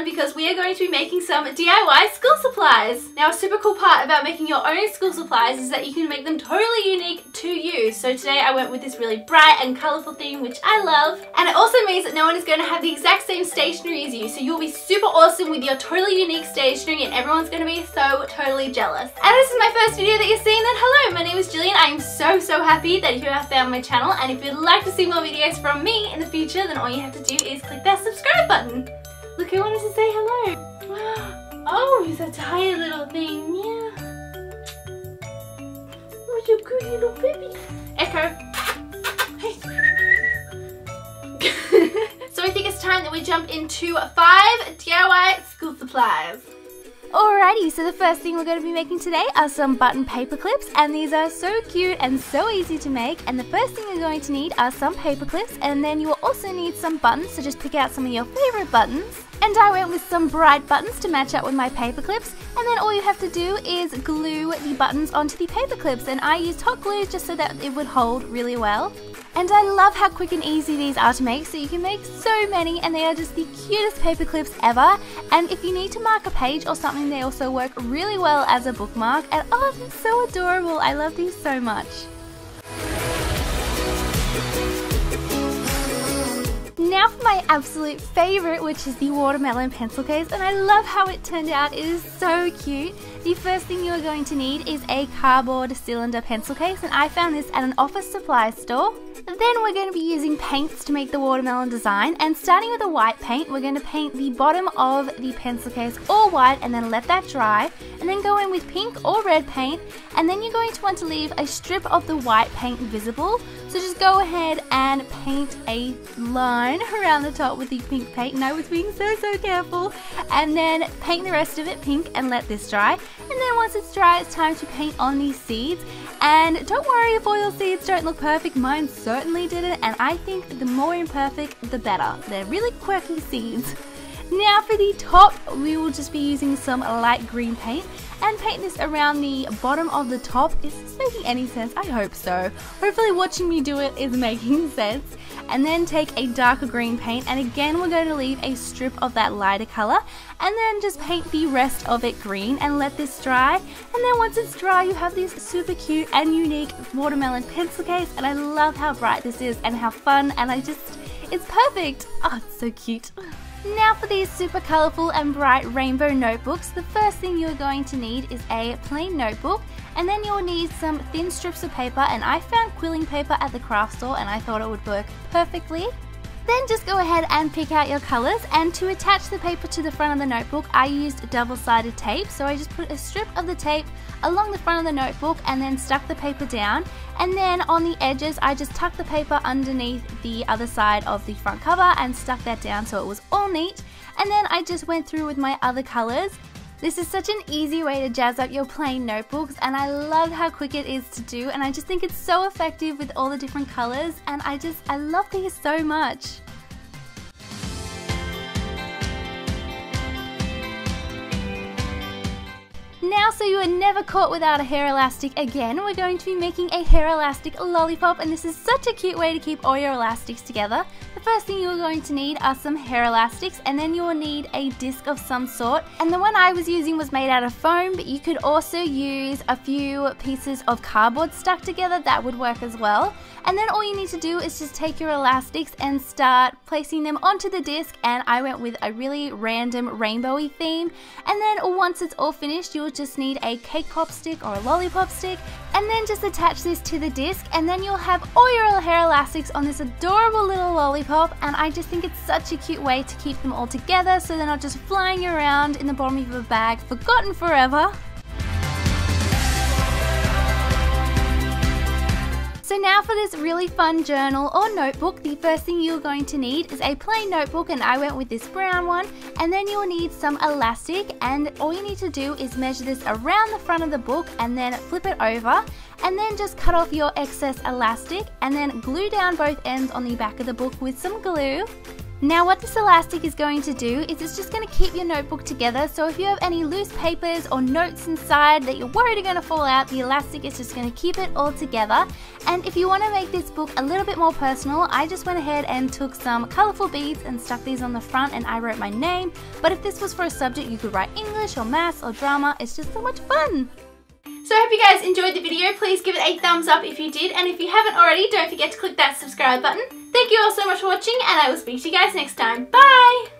on because we are going to be making some DIY school supplies. Now, a super cool part about making your own school supplies is that you can make them totally unique to you. So today I went with this really bright and colourful theme, which I love. And it also means that no one is going to have the exact same stationery as you. So you'll be super awesome with your totally unique stationery and everyone's going to be so totally jealous. And this is my first video that you're seeing, then hello, my name is Gillian. I am so happy that you have found my channel, and if you'd like to see more videos from me in the future, then all you have to do is click that subscribe button. Look, who wanted to say hello? Oh, he's a tired little thing, yeah. What a good little baby. Echo. Hey. So I think it's time that we jump into 5 DIY school supplies. Alrighty, so the first thing we're going to be making today are some button paper clips, and these are so cute and so easy to make. And the first thing you're going to need are some paper clips, and then you will also need some buttons, so just pick out some of your favourite buttons. And I went with some bright buttons to match up with my paper clips, and then all you have to do is glue the buttons onto the paper clips, and I used hot glue just so that it would hold really well. And I love how quick and easy these are to make, so you can make so many, and they are just the cutest paper clips ever. And if you need to mark a page or something, they also work really well as a bookmark. And oh, they're so adorable, I love these so much. Now for my absolute favourite, which is the watermelon pencil case, and I love how it turned out, it is so cute. The first thing you are going to need is a cardboard cylinder pencil case, and I found this at an office supply store. Then we're going to be using paints to make the watermelon design, and starting with a white paint, we're going to paint the bottom of the pencil case all white and then let that dry, and then go in with pink or red paint, and then you're going to want to leave a strip of the white paint visible, so just go ahead and paint a line around the top with the pink paint, and I was being so careful, and then paint the rest of it pink and let this dry. And then once it's dry, it's time to paint on these seeds. And don't worry if all your seeds don't look perfect, mine certainly didn't, and I think the more imperfect, the better. They're really quirky seeds. Now for the top, we will just be using some light green paint and paint this around the bottom of the top. Is this making any sense? I hope so. Hopefully watching me do it is making sense. And then take a darker green paint, and again we're going to leave a strip of that lighter colour, and then just paint the rest of it green and let this dry. And then once it's dry, you have this super cute and unique watermelon pencil case, and I love how bright this is and how fun, and I just, it's perfect. Oh, it's so cute. Now for these super colourful and bright rainbow notebooks, the first thing you're going to need is a plain notebook, and then you'll need some thin strips of paper, and I found quilling paper at the craft store and I thought it would work perfectly. Then just go ahead and pick out your colours, and to attach the paper to the front of the notebook I used double-sided tape, so I just put a strip of the tape along the front of the notebook and then stuck the paper down, and then on the edges I just tucked the paper underneath the other side of the front cover and stuck that down so it was all neat. And then I just went through with my other colours. This is such an easy way to jazz up your plain notebooks, and I love how quick it is to do, and I just think it's so effective with all the different colours, and I love these so much. Now, so you are never caught without a hair elastic again, we're going to be making a hair elastic lollipop, and this is such a cute way to keep all your elastics together. The first thing you are going to need are some hair elastics, and then you will need a disc of some sort, and the one I was using was made out of foam, but you could also use a few pieces of cardboard stuck together, that would work as well. And then all you need to do is just take your elastics and start placing them onto the disc, and I went with a really random rainbowy theme. And then once it's all finished, you'll just need a cake pop stick or a lollipop stick, and then just attach this to the disc, and then you'll have all your hair elastics on this adorable little lollipop. And I just think it's such a cute way to keep them all together so they're not just flying around in the bottom of a bag, forgotten forever. So now for this really fun journal or notebook, the first thing you're going to need is a plain notebook, and I went with this brown one, and then you'll need some elastic, and all you need to do is measure this around the front of the book and then flip it over, and then just cut off your excess elastic and then glue down both ends on the back of the book with some glue. Now what this elastic is going to do is it's just going to keep your notebook together, so if you have any loose papers or notes inside that you're worried are going to fall out, the elastic is just going to keep it all together. And if you want to make this book a little bit more personal, I just went ahead and took some colourful beads and stuck these on the front and I wrote my name, but if this was for a subject you could write English or maths or drama. It's just so much fun! So I hope you guys enjoyed the video. Please give it a thumbs up if you did, and if you haven't already, don't forget to click that subscribe button. Thank you all so much for watching, and I will speak to you guys next time. Bye!